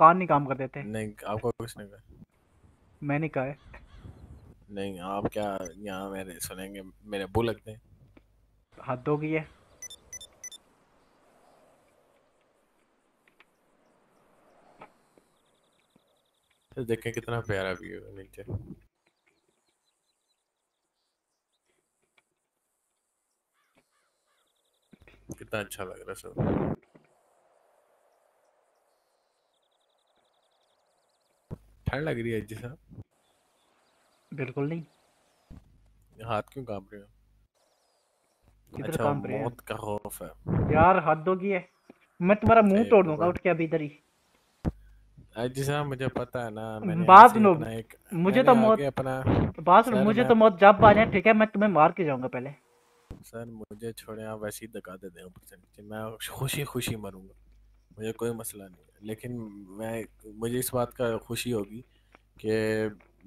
कान नहीं काम कर देते। नहीं आपको कुछ नहीं कहा। मैंने कहा है। नहीं आप क्या यहाँ मेरे सुनेंगे, मेरे बो लगते हैं। हद हो गई है। तो देखें कितना प्यारा व्यू है नीचे। कितना अच्छा लग रहा है सब। ठंड लग रही है जी साहब। बिल्कुल नहीं। हाथ क्यों कांप रहे हो? अच्छा कांप रहे हैं। मौत का खौफ है यार। हद हो गई है। मैं तुम्हारा मुंह तोड़ दूंगा उठ के अभी इधर ही। जी साहब मुझे पता है ना। मैंने बात नो मुझे तो मौत अपना बात नो मुझे तो मौत जब आ जाए ठीक है मैं तुम्हें मार के जाऊंगा पहले। सर मुझे छोड़े आप वैसे ही धक्का देते हो। मैं खुशी खुशी मरूंगा मुझे कोई मसला नहीं। लेकिन मैं मुझे इस बात का खुशी होगी कि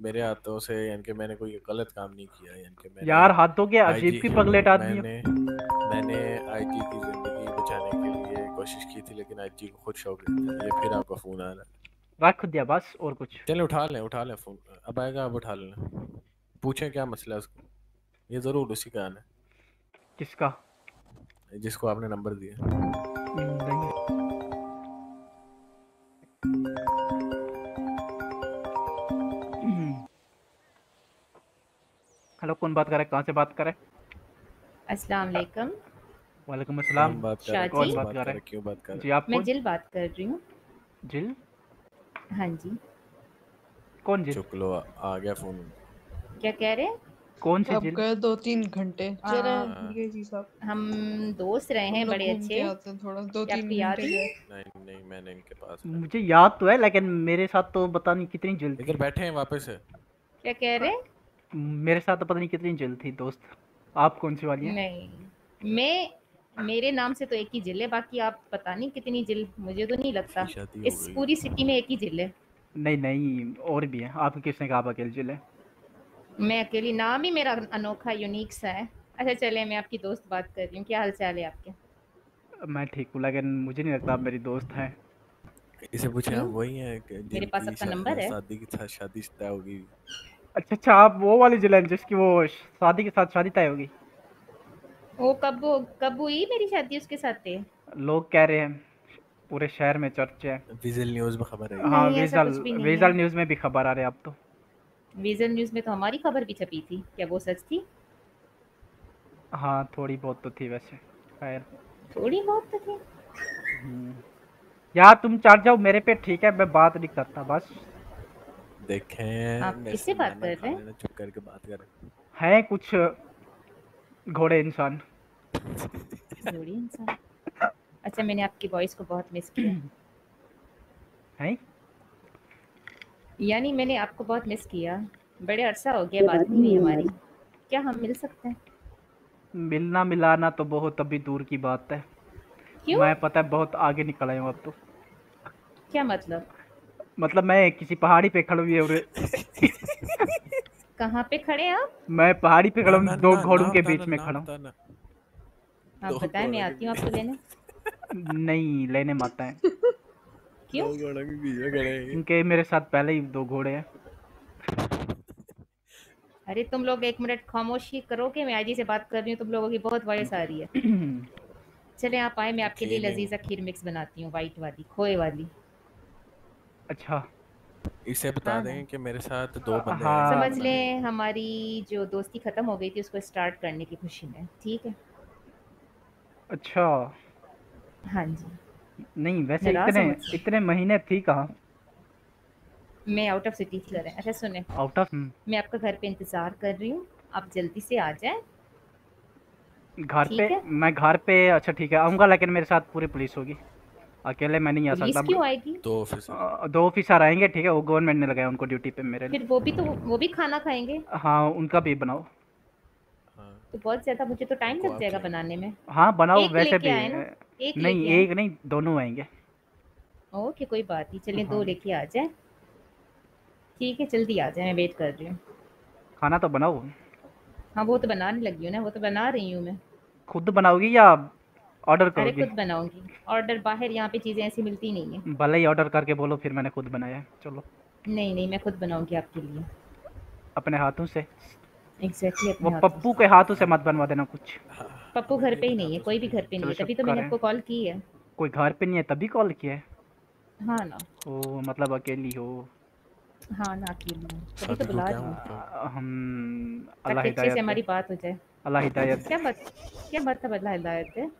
मेरे हाथों से यानी कि मैंने कोई गलत काम नहीं किया यानी कि मैंने यार हाथों के अजीब की पगलेट आदमी। मैंने आईजी की जिंदगी बचाने के लिए कोशिश की थी लेकिन आईजी को खुद शौक ये फिर आपका फोन आ रहा रख दिया बस और कुछ। चलो उठा लें फोन अब आएगा अब उठा लेना। पूछें क्या मसला उसको ये ज़रूर उसी का आना। किसका? जिसको आपने नंबर दिया। हेलो कौन बात कर रहा है? कहाँ से बात कर रहा है? अस्सलाम वालेकुम। वालेकुम अस्सलाम। कौन बात कर रहा है? क्यों बात कर रहे हैं? जी आप? मैं जिल बात कर रही हूँ। जिल? हाँ जी। कौन जिल? चुप लो आ गया फोन। क्या कह रहे हैं? कौन से जिल? आपका 2-3 घंटे ये जी साहब हम दोस्त रहे हैं बड़े अच्छे। थोड़ा 2-3 घंटे। नहीं नहीं मैंने इनके पास मुझे याद तो है लेकिन मेरे साथ तो पता नहीं कितनी जिल। इधर बैठे हैं वापस। क्या कह रहे हैं? मेरे साथ तो पता नहीं कितनी जिल थी दोस्त। आप कौन सी वाली हैं? नहीं मैं मेरे नाम से तो एक ही जिल है बाकी आप पता नहीं कितनी जिल। मुझे तो नहीं लगता इस पूरी सिटी में एक ही जिल है। नहीं नहीं और भी है। आपको किसने कहा आप अकेली जिल है? मैं अकेली नाम ही मेरा अनोखा यूनिक सा है। अच्छा चले मैं आपकी दोस्त बात कर रही हूँ। क्या हाल चाल है आपके? मैं ठीक हूँ लेकिन मुझे नहीं लगता आप मेरी दोस्त हैं। इसे पूछे आप वही है। मेरे पास आपका नंबर है। शादी के साथ शादी तय होगी। अच्छा अच्छा आप वो वाली जिल हैं जिसकी वो शादी के साथ शादी तय होगी। वो कब हुई मेरी शादी उसके साथ थे? लोग कह रहे हैं पूरे शहर में चर्चा है। विजल न्यूज़ में खबर है। हाँ विजल न्यूज़ में भी खबर आ रही है। आप तो विजल न्यूज़ में तो हमारी खबर भी छपी थी। क्या वो सच थी? हाँ थोड़ी बहुत तो थी वैसे। खैर थोड़ी बहुत तो थी यार। तुम चढ़ जाओ मेरे पे ठीक है मैं बात नहीं करता बस। देखें आप किससे बात कर रहे हैं? चुप करके बात कर रहे हैं। कुछ घोड़े इंसान घोड़े इंसान। अच्छा मैंने आपकी वॉइस को बहुत मिस किया है। यानी मैंने आपको बहुत मिस किया। बड़े अरसा हो गया बात नहीं हुई हमारी। क्या हम मिल सकते हैं? मिलना मिलाना तो बहुत अभी दूर की बात है। क्यों? मैं पता है बहुत आगे निकल आया हूँ अब तो। क्या मतलब? मतलब मैं किसी पहाड़ी पे खड़ा हुई हूँ। कहाँ पे खड़े आप? मैं पहाड़ी पे खड़ा हूँ 2 घोड़ों के बीच में खड़ा हूँ। आप बताएं मैं आती हूँ आपको लेने। नहीं लेने मत आएं। क्यों? क्योंकि मेरे साथ पहले ही 2 घोड़े हैं। अरे तुम लोग 1 मिनट खामोशी करोगे? मैं आईजी से बात कर रही हूँ। तुम लोगों की बहुत वॉइस आ रही है। चले आप आए मैं आपके लिए लजीजा खीर मिक्स बनाती हूँ वाइट वाली खोए वाली। अच्छा इसे बता दें कि मेरे साथ 2 बंदे हैं। समझ लें हमारी जो दोस्ती खत्म हो गई थी उसको स्टार्ट करने की खुशी में। ठीक है। अच्छा हाँ जी। नहीं वैसे इतने महीने थी कहाँ? मैं आउट ऑफ सिटी थी। अच्छा सुने आउट ऑफ मैं आपका घर पे इंतजार कर रही हूँ आप जल्दी से आ जाए घर पे। मैं घर पे अच्छा ठीक है आऊँगा लेकिन मेरे साथ पूरी पुलिस होगी। अकेले मैं नहीं आ सकता। क्यों आएगी? 2 ऑफिसर आएंगे ठीक है। वो गवर्नमेंट ने लगाया उनको ड्यूटी पे मेरे लिए। फिर वो भी खाना खाएंगे। हाँ उनका भी बनाओ। तो बहुत ज्यादा मुझे तो टाइम लग जाएगा बनाने में। हाँ बनाओ वैसे भी नहीं एक नहीं 2 आएंगे। ओके कोई बात नहीं। चलिए 2 लेके आ जाए। ठीक है जल्दी आ जाए मैं वेट कर रही हूँ। खाना तो बनाओ। हाँ वो तो बनाने लगी हूँ ना वो तो बना रही हूँ मैं। खुद बनाओगी या ऑर्डर करोगी? अरे खुद बनाऊंगी, ऑर्डर बाहर यहाँ पे चीजें ऐसी मिलती नहीं है। भले ही ऑर्डर करके बोलो फिर मैंने खुद बनाया है। चलो नहीं नहीं मैं खुद बनाऊंगी आपके लिए अपने हाथों से। एग्जैक्टली वो पप्पू के हाथों से मत बनवा देना कुछ। पप्पू घर पे ही नहीं है, कोई भी घर पे नहीं है, तभी तो मैंने आपको कॉल की है। कोई घर पे नहीं है तभी कॉल किया है? हाँ ना। ओ मतलब अकेली हो? हाँ ना अकेली हूँ, तभी तो बुला रही हूँ। हम अल्लाह हिदायत से हमारी बात हो जाए। अल्लाह हिदायत क्या मतलब? अल्लाह हिदायत है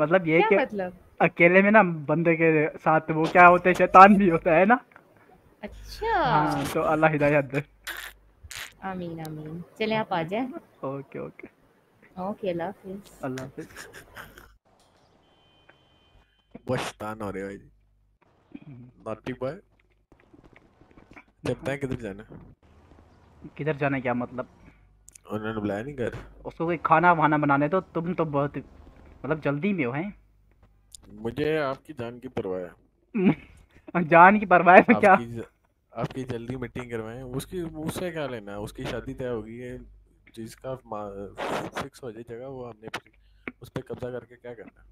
मतलब ये क्या मतलब? अकेले में ना बंदे के साथ वो क्या होते हैं शैतान भी होता है ना। अच्छा हाँ, तो अल्लाह हिदायत दे। आमीन आमीन। चले आप आ जाए। ओके ओके ओके अल्लाह हाफिज। अल्लाह हाफिज। बस्तान हो रहे भाई नॉटी बॉय। जब तक किधर जाना? किधर जाना क्या मतलब? उन्होंने बुलाया नहीं घर? उसको कोई खाना वाना बनाने दो। तुम तो बहुत मतलब जल्दी में हो हैं। मुझे आपकी जान की परवाह है। जान की परवाह है क्या? आपकी जल्दी मीटिंग करवाएं, उसकी उससे क्या लेना है? उसकी शादी तय होगी जिसका फिक्स हो जाए जगह वो हमने उस पर कब्जा करके क्या करना है?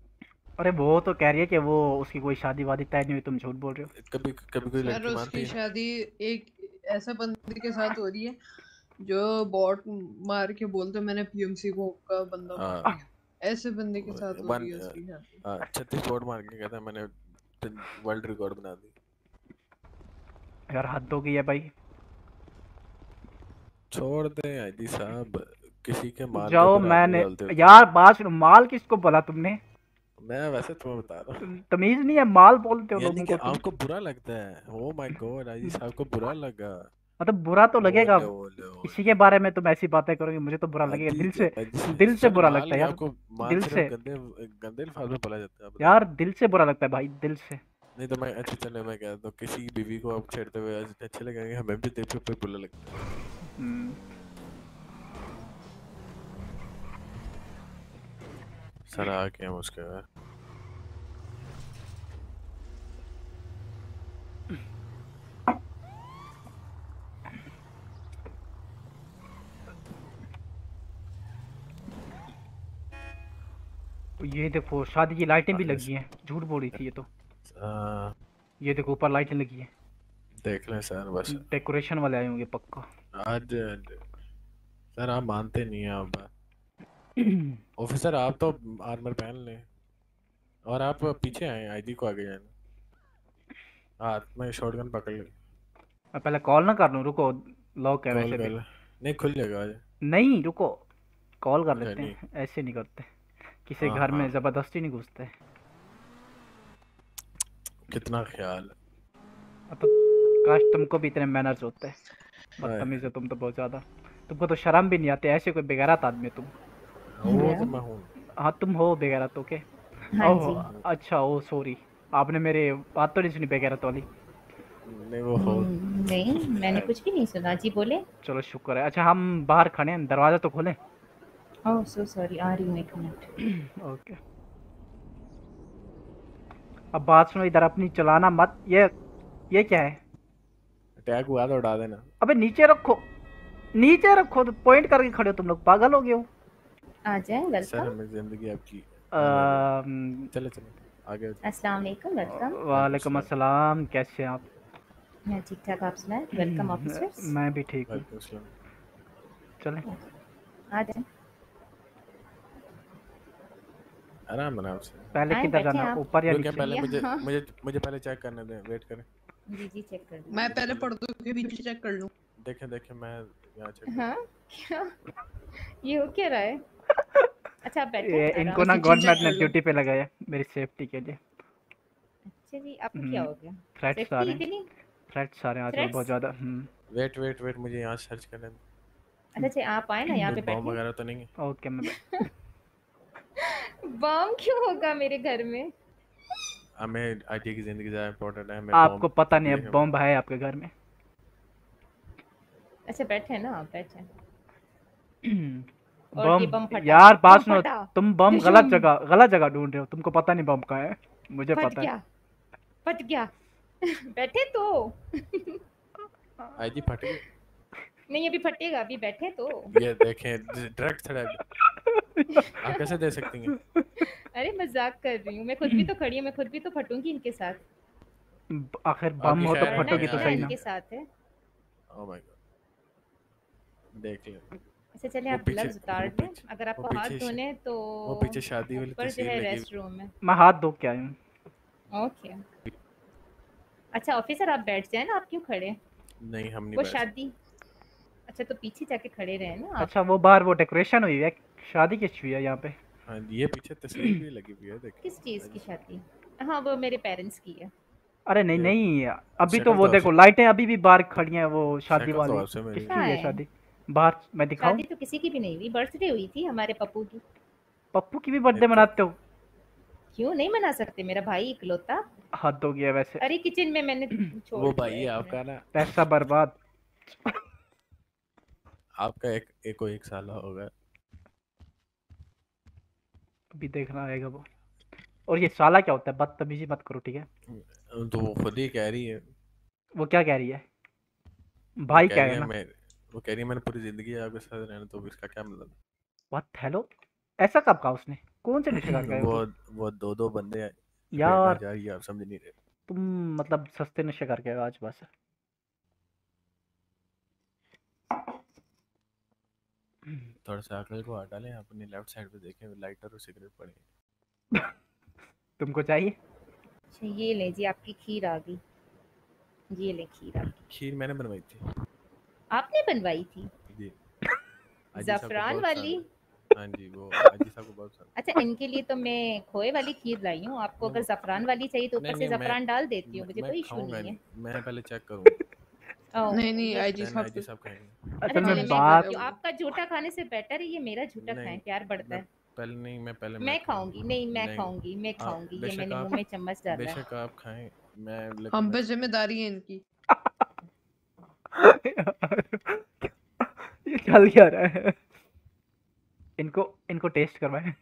अरे वो तो कह रही है कि वो उसकी कोई शादी वादी तय नहीं हुई, तुम झूठ बोल रहे हो। कभी कभी कोई लड़की मानती है शादी एक ऐसा बंदे के साथ हो रही है जो बॉट मार के बोलते मैंने पीएमसी को का बंदा ऐसे बंदे के साथ हो रही है। हां 36 बॉट मार के कहता मैंने वर्ल्ड रिकॉर्ड बना दी। यार हद हो गई है भाई। छोड़ दे हाजी साहब किसी के माल जाओ। मैंने यार बात माल किसको बोला तुमने? मैं वैसे तुम्हें बता रहा हूं तमीज नहीं है। माल बोलते हो लोगों को। आपको बुरा लगता है? ओ माय गॉड हाजी साहब को बुरा लगा मतलब बुरा तो लगेगा इसी के बारे में तुम ऐसी बातें करोगे। मुझे तो बुरा लगेगा दिल से बुरा लगता है यार। दिल से गंदे अल्फाज में बोला जाता है यार। दिल से बुरा लगता है भाई दिल से। नहीं तो मैं अच्छे चले मैं कहता हूं किसी बीवी को आप छेड़ते हुए अच्छे लगेंगे हमें भी देख के बुरा लगता है। सारा आ गया उसके बाद ये देखो शादी की लाइटें भी लगी हैं। झूठ बोल रही थी ये तो। ये देखो ऊपर लाइटें लगी हैं। देख लें सर बस डेकोरेशन वाले आए होंगे पक्का आज। सर आप मानते नहीं हैं आप। ऑफिसर आप तो आर्मर पहन लें और आप पीछे आए आईजी को आगे जाना। हाथ में शॉटगन पकड़ लें। मैं पहले कॉल ना कर लूं? रुको लॉक है वैसे भी। नहीं खुल जाएगा। नहीं रुको कॉल कर लेते हैं। ऐसे नहीं करते किसी घर में जबरदस्ती नहीं घुसते। कितना ख्याल तो, काश तुमको भी इतने मैनर्स होते। बदतमीज हो तुम तो बहुत ज्यादा। तुमको तो शर्म भी नहीं आती। ऐसे कोई बेगैरत आदमी तुम हो। हाँ तुम हो बेगैरत। ओके हाँ अच्छा ओ सॉरी आपने मेरे बात तो नहीं सुनी बेगैरत वाली। नहीं वो हो नहीं मैंने कुछ भी नहीं सुना जी बोले। चलो शुक्र है। अच्छा हम बाहर खड़े हैं दरवाजा तो खोलें। ओह सो सॉरी आ रही हूँ एक मिनट। ओके अब बात सुनो इधर अपनी चलाना मत। ये क्या है? टैग हुआ तो उड़ा देना। अबे नीचे रखो तो पॉइंट करके खड़े हो तुम लोग पागल हो गए हो। आ जाए वेलकम। जिंदगी आपकी। चलो चलो आगे। अस्सलाम वालेकुम। वेलकम। वालेकुम अस्सलाम। कैसे हैं आप? मैं ठीक ठाक आप सुनाएं। Welcome officers. मैं भी ठीक हूँ। चलें आ जाए आराम आराम से। पहले किधर जाना ऊपर या नीचे? पहले मुझे मुझे मुझे पहले चेक करने दें। वेट करें। जी जी चेक कर। मैं पहले पर्दों के बीच चेक कर लूं। देखें देखें मैं यहां चेक। हां क्या ये हो क्या रहा है? अच्छा बैठो। इनको ना गवर्नमेंट ने ड्यूटी पे लगाया मेरी सेफ्टी के लिए। अच्छा जी आपको क्या हो गया? थ्रेट्स आ रहे हैं। थ्रेट्स आ रहे हैं आजकल बहुत ज्यादा। वेट वेट वेट मुझे यहां सर्च करने दें। अच्छा जी आप आए ना यहां पे बैठो। बम वगैरह तो नहीं है? ओके मैं बम क्यों होगा मेरे घर में? हमें आईटी की जिंदगी ज़्यादा इम्पोर्टेंट है। आपको पता नहीं है बम है आपके घर में। अच्छा बैठे हैं ना आप बैठे हैं। बम यार बात सुनो तुम बम गलत जगह ढूंढ रहे हो। तुमको पता नहीं बम कहाँ है। मुझे पता है फट गया बैठे तो आईटी फट गई। नहीं अभी फटेगा अभी बैठे तो ये देखें ड्रग्स आप कैसे दे सकती हैं? अरे मजाक कर रही हूँ, मैं खुद भी तो खड़ी हूँ, मैं खुद भी तो फटूंगी इनके साथ। आखिर बम हो तो फटोगी तो सही ना। इनके साथ है। Oh my God. देख ले। अच्छा चले आप ग्लव्स उतार दें। अगर आपको हाथ धोने हैं तो वो पीछे शादी वाली तस्वीर है रेस्ट रूम में। मैं हाथ धो के आई हूं। ओके। अच्छा ऑफिसर आप बैठ जाए ना, आप क्यों खड़े? नहीं हम नहीं बैठे। वो शादी। अच्छा तो पीछे जाके खड़े रहे ना आप। अच्छा वो बाहर वो डेकोरेशन हुई है, शादी की हुई है यहां पे। हां ये पीछे तस्वीर भी लगी हुई है देखिए। किस चीज की शादी? हां वो मेरे पेरेंट्स की है। अरे नहीं नहीं अभी तो वो देखो लाइटें अभी भी बाहर खड़ी हैं, वो शादी वाली किसकी है शादी? बाहर मैं दिखाऊं? शादी तो किसी की भी नहीं हुई, बर्थडे हुई थी हमारे पप्पू की। पप्पू की भी बर्थडे मनाते हो? क्यों नहीं मना सकते, मेरा भाई इकलौता। हद हो गया वैसे। अरे किचन में मैंने छोड़ वो भाई आपका ना पैसा बर्बाद। आपका एक साल होगा अभी, देखना आएगा वो। और ये साला क्या होता है, बदतमीजी मत करो ठीक है? तो वो खुद ही कह रही है। वो क्या कह रही है? भाई कह रहा है, वो कह रही है मैंने पूरी जिंदगी आपके साथ रहना, तो इसका क्या मतलब? व्हाट हेलो, ऐसा कब कहा उसने? कौन से निशान का है वो दो बंदे हैं यार, आप समझ नहीं रहे। तुम मतलब सस्ते नशे करके आए आज बस। थोड़ा सा आंकड़े को हटा लें, अपने लेफ्ट साइड पे देखें, लाइटर और सिगरेट पड़े। तुमको चाहिए? ये ले जी आपकी खीर आ गई, ये ले खीर आपकी। खीर मैंने बनवाई थी। आपने बनवाई थी जी, ज़फरान वाली? हाँ जी वो अजी साहब को बहुत पसंद। अच्छा इनके लिए तो मैं खोए वाली खीर लाई हूँ, आपको अगर ज़फरान वाली चाहिए तो ऊपर से ज़फरान डाल देती हूँ, मुझे कोई इशू नहीं है। मैं पहले चेक करूँ। नहीं नहीं अजी साहब खाएंगे। अच्छा मैं बात आपका झूठा खाने से बेटर है ये मेरा झूठा खाएं, प्यार बढ़ता है। पहले नहीं मैं पहले मैं खाऊंगी। नहीं मैं खाऊंगी, मैं खाऊंगी। ये मैंने मुंह में चम्मच डाला। बेशक आप खाएं, मैं हम पे जिम्मेदारी है इनकी। ये चल क्या रहा है? इनको इनको टेस्ट करवाएं।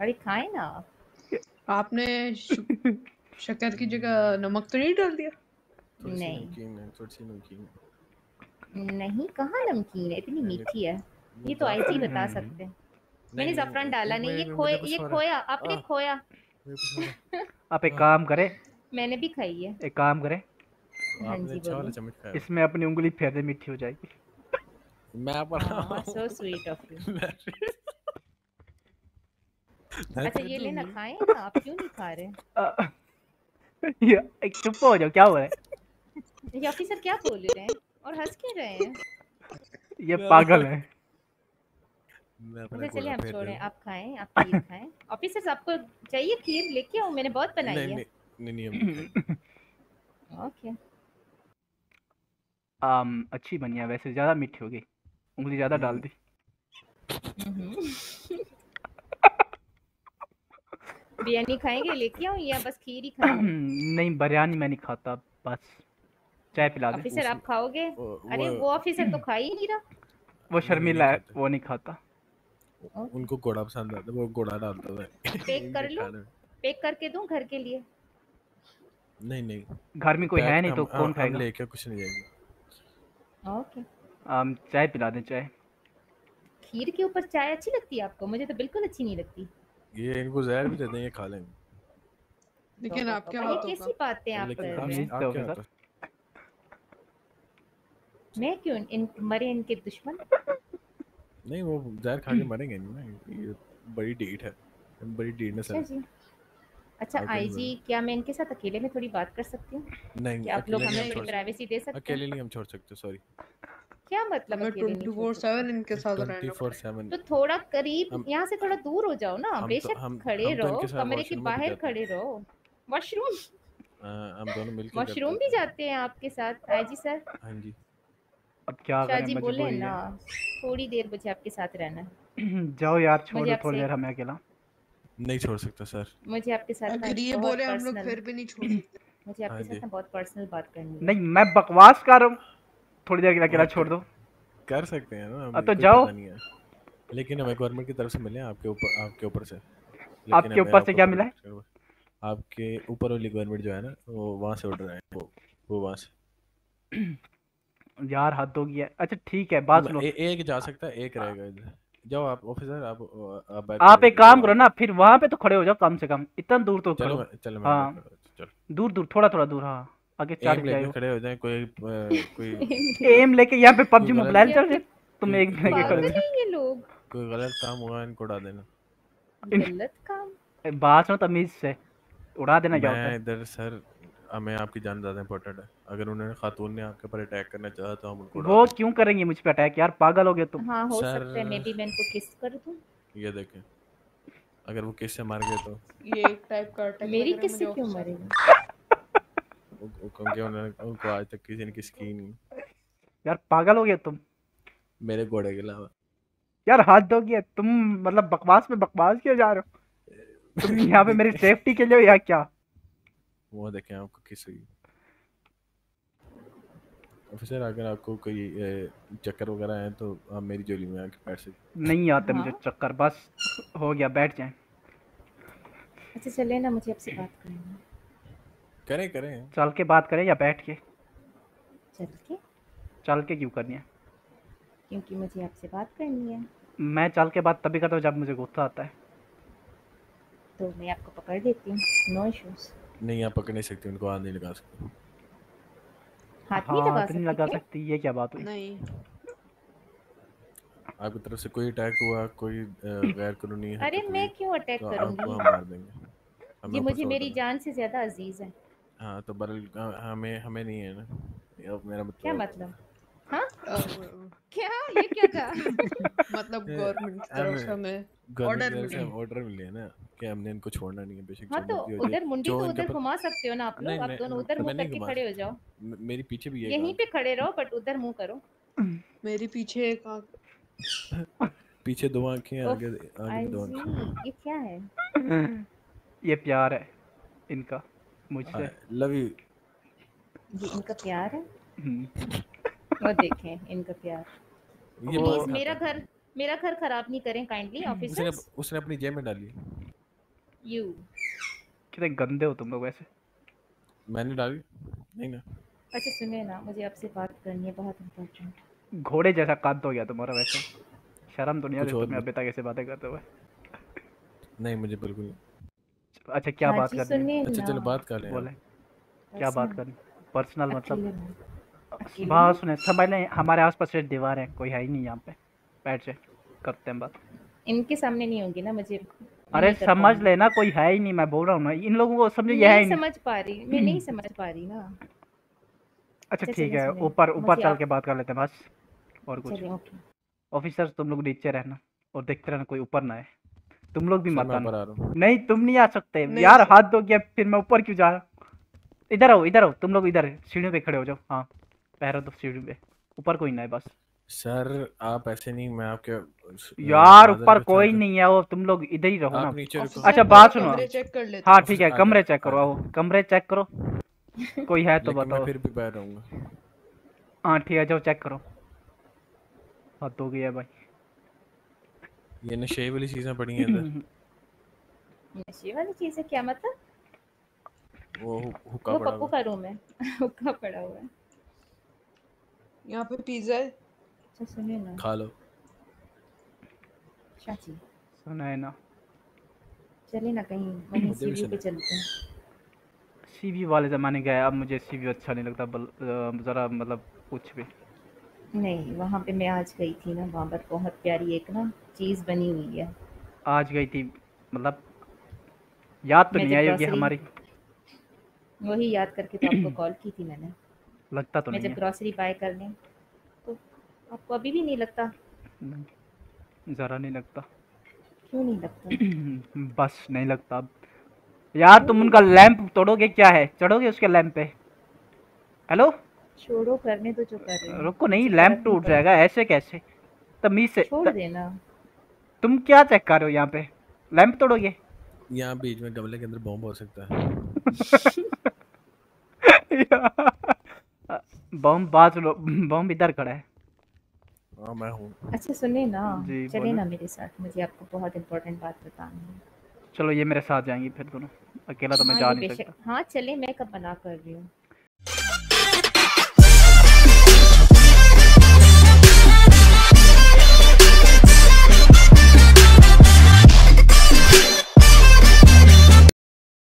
अरे खाएं ना आपने शक्कर की जगह नमक तो नहीं डाल दिया? नहीं कहाँ नमकीन है, इतनी मीठी है ये तो आई थी बता सकते हैं। मैंने ज़फरान डाला नहीं, ये खोया आपने खोया। आप एक काम करें, मैंने भी खाई है। एक काम करें इसमें अपनी उंगली फेर दे, मीठी हो जाएगी। मैं so sweet of you। अच्छा ये लेना खाएं ना, आप क्यों नहीं खा रहे? ये चुप हो जाओ, क्या हो रहा है? ये ऑफिसर क्या बोल रहे हैं और हंस क्यों रहे हैं? ये पागल है। चलिए हम छोड़ें, आप खाएं, आप खीर खाएं। ऑफिसर आपको चाहिए खीर? लेके आऊं, मैंने बहुत बनाई है। नहीं ओके अच्छी बनी है वैसे, ज्यादा मीठी हो गई, उंगली ज्यादा डाल दी। बिरयानी खाएंगे लेके आऊं या बस खीर ही खाएंगे? नहीं बिरयानी मैं नहीं खाता, बस चाय पिला दे। ऑफिसर आप खाओगे? अरे वो ऑफिसर तो खा ही नहीं रहा, वो शर्मिला है, वो नहीं खाता। उनको घोड़ा पसंद आता है, वो घोड़ा डालता है। पैक कर लूं, पैक करके दूं घर के लिए? नहीं नहीं घर में कोई है नहीं तो कौन खाएगा? लेके कुछ नहीं जाएगा। ओके चाय पिला दें। चाय खीर के ऊपर चाय अच्छी लगती है आपको? मुझे तो बिल्कुल अच्छी नहीं लगती। ये इनको जहर भी दे दें, ये खा लेंगे। लेकिन आप क्या बात होगा, कैसी बातें आप कर रहे हैं? मैं क्यों इन मरे इनके दुश्मन? नहीं वो जहर खा के मरेंगे नहीं, ये बड़ी डेट है, बड़ी डेट है सर। अच्छा आईजी क्या मैं इनके साथ अकेले में थोड़ी बात कर सकती हूं? नहीं आप लोग हमें प्राइवेसी दे सकते हैं? अकेले नहीं हम छोड़ सकते, सॉरी। क्या मतलब अकेले? 24/7 इनके साथ रहना। 24/7 तो थोड़ा करीब, यहां से थोड़ा दूर हो जाओ ना। बेशक खड़े रहो, कमरे के बाहर खड़े रहो। वॉशरूम हम दोनों मिलकर वॉशरूम भी जाते हैं आपके साथ आईजी सर? हां जी। अब क्या करें, मजबूरी है। बोले ना थोड़ी देर मुझे आपके साथ रहना है। जाओ यार छोड़ो थोड़ी देर हमें अकेला। नहीं छोड़ सकता सर, मुझे आपके साथ अगर ये बोले हम लोग फिर भी नहीं छोड़ सकते। मुझे आपके साथ बहुत पर्सनल बात करनी है। नहीं मैं बकवास कर रहा हूँ, थोड़ी देर अकेला छोड़ दो। कर सकते हैं ना तो जाओ, लेकिन हमें गवर्नमेंट की तरफ से मिले आपके ऊपर से क्या मिला है? आपके ऊपर वाली गवर्नमेंट जो है ना वो वहाँ से ऑर्डर आए, वो वहाँ से यार हद हो गई है। अच्छा ठीक है बात सुनो, एक जा सकता है, एक रहेगा। जाओ आप ऑफिसर, आप एक काम करो ना, फिर वहां पे तो खड़े हो जाओ कम से कम, इतना दूर तो चलो चलो। हाँ दूर दूर थोड़ा थोड़ा दूर। हाँ आगे चार खड़े हो जाए, कोई एम लेके। यहाँ पे पबजी मोबाइल चल रही, तुम एक लेके खड़े हो। कोई गलत काम हुआ इनको उड़ा देना। गलत काम बात सुनो तमीज से, उड़ा देना। क्या होता है इधर सर, हमें आपकी जान ज़्यादा इम्पोर्टेंट है। अगर उन्होंने खातून ने आपके पर अटैक करना चाहा तो हम उनको वो क्यों करेंगे मुझ पे अटैक? यार पागल हो गए तुम। हाँ हो सकता है, मे बी मैं इनको किस कर दूं। ये देखें अगर वो किस से मार गए तो ये एक टाइप का अटैक। मेरी किस से क्यों मारेगा? क्योंकि उन्होंने उनको आज तक किसी ने किस की नहीं। यार पागल हो गए तुम मेरे घोड़े के अलावा। यार हाथ हो गया तुम, मतलब बकवास में बकवास किए जा रहे हो तुम। यहाँ पे मेरी सेफ्टी के लिए या क्या? वो देखें आपको किसी ऑफिसर, अगर आपको कोई चक्कर वगैरह आए तो आप मेरी झोली में आके बैठ सकते। नहीं आते मुझे चक्कर, बस हो गया बैठ जाएं। अच्छा चले ना, मुझे आपसे बात करनी है। करें करें चल के बात करें या बैठ के? चल के क्यों करनी है? क्योंकि मुझे आपसे बात करनी है। मैं चल के बात तभी करता हूँ जब मुझे गुस्सा आता है। तो मैं आपको पकड़ देती हूँ, नो इश्यूज। नहीं आप पकड़ नहीं सकते उनको, हाथ नहीं लगा सकते। हाथ नहीं लगा सकती ये क्या बात हुई? नहीं आपकी तरफ से कोई अटैक हुआ, कोई गैर कानूनी। अरे मैं क्यों अटैक करूंगी? आपको मार देंगे। ये मुझे मेरी जान से ज्यादा अजीज है। हां तो बरल हमें नहीं है ना। मेरा मतलब क्या मतलब? हां क्या ये क्या था? मतलब गवर्नमेंट तरफ से हमें ऑर्डर मिले ना कि हमने इनको छोड़ना नहीं है। बेशक हाँ तो उधर मुंडी को उधर घुमा सकते हो ना आप लोग। आप दोनों उधर मुंह करके खड़े हो जाओ। मेरी पीछे भी यहीं पे खड़े रहो, बट उधर मुंह करो। मेरी पीछे एक आंख, पीछे दो आंखें, आगे आगे दो आंखें। ये क्या है? ये प्यार है इनका मुझसे। Love you. ये इनका प्यार है। वो देखें इनका प्यार। प्लीज मेरा घर खराब नहीं करें काइंडली ऑफिसर। उसने अपनी जेब में डाली। यू कितने गंदे हो तुम लोग वैसे। मैंने डाली नहीं ना। अच्छा सुनिए ना, मुझे आपसे बात करनी है, बहुत इंपॉर्टेंट। घोड़े जैसा कांत हो गया तुम्हारा वैसे। शर्म तो नहीं आ रही तुम्हें अभी तक ऐसे बातें करते हुए? नहीं मुझे बिल्कुल। अच्छा क्या बात करनी है? अच्छा चलो बात कर ले। बोले क्या बात करनी? पर्सनल मतलब बात सुने समझ लें। हमारे आसपास सिर्फ दीवार है, कोई है ही नहीं यहाँ पे। बैठ जाए करते हैं बात। इनके सामने नहीं होगी ना मुझे। अरे समझ लेना कोई है ही नहीं, मैं बोल रहा हूँ ना इन लोगों को समझो। ये है समझ पा रही मैं नहीं समझ पा रही ना। अच्छा ठीक है ऊपर चल के बात कर लेते हैं बस, और कुछ। ऑफिसर तुम लोग नीचे रहना और देखते रहना कोई ऊपर ना है। तुम लोग भी मत आना। नहीं तुम नहीं आ सकते यार, हाथ धो गया फिर मैं ऊपर क्यों जा रहा हूँ? इधर आओ तुम लोग, इधर सीढ़ियों पे खड़े हो जाओ। हाँ पैर दो सीढ़ियों पे, ऊपर कोई ना है बस। सर आप ऐसे नहीं, मैं आपके यार ऊपर कोई नहीं है वो, तुम लोग इधर ही रहो ना। अच्छा बात सुनो, हाँ ठीक है कमरे चेक करो। आओ कमरे चेक करो कोई है तो बताओ। फिर भी बैठ रहूंगा। हाँ ठीक है जाओ चेक करो। हाथ हो गया भाई। ये नशे वाली चीजें पड़ी हैं इधर। नशे वाली चीजें क्या मतलब? वो हुक्का पड़ा हुआ है। पप्पू का रूम है, हुक्का पड़ा हुआ है यहाँ पे। पिज्जा सुने ना खा लो चाची। सुनाए ना चले ना कहीं वहीं सीवी पे चलते हैं। सीवी वाले जमाने गए, अब मुझे सीवी अच्छा नहीं लगता जरा मतलब कुछ भी नहीं। वहाँ पे मैं आज गई थी ना, वहाँ पर बहुत प्यारी एक ना चीज़ बनी हुई है। आज गई थी मतलब याद तो नहीं आई होगी हमारी। वही याद करके तो आपको कॉल की थी मैंने। लगता तो मैं जब ग्रोसरी बाय करने, आपको अभी भी नहीं लगता? जरा नहीं लगता। क्यों नहीं लगता? बस नहीं लगता यार। तुम उनका लैंप तोड़ोगे क्या है? चढ़ोगे उसके लैंप पे? हेलो छोड़ो करने तो जो कर रहे हो। रुको नहीं लैंप टूट जाएगा। ऐसे कैसे तमीज से छोड़ देना। तुम क्या चेक कर रहे हो यहाँ पे? लैंप तोड़ोगे? यहाँ बीच में गमले के अंदर बॉम्ब हो सकता है। बॉम्ब इधर खड़ा है। हाँ मैं हूँ। अच्छा सुने ना चले ना मेरे साथ, मुझे आपको बहुत इम्पोर्टेंट बात बतानी है। चलो ये मेरे साथ जाएंगी फिर दोनों, अकेला तो मैं जा नहीं सकता। हाँ चले मैं कब मना कर रही हूँ।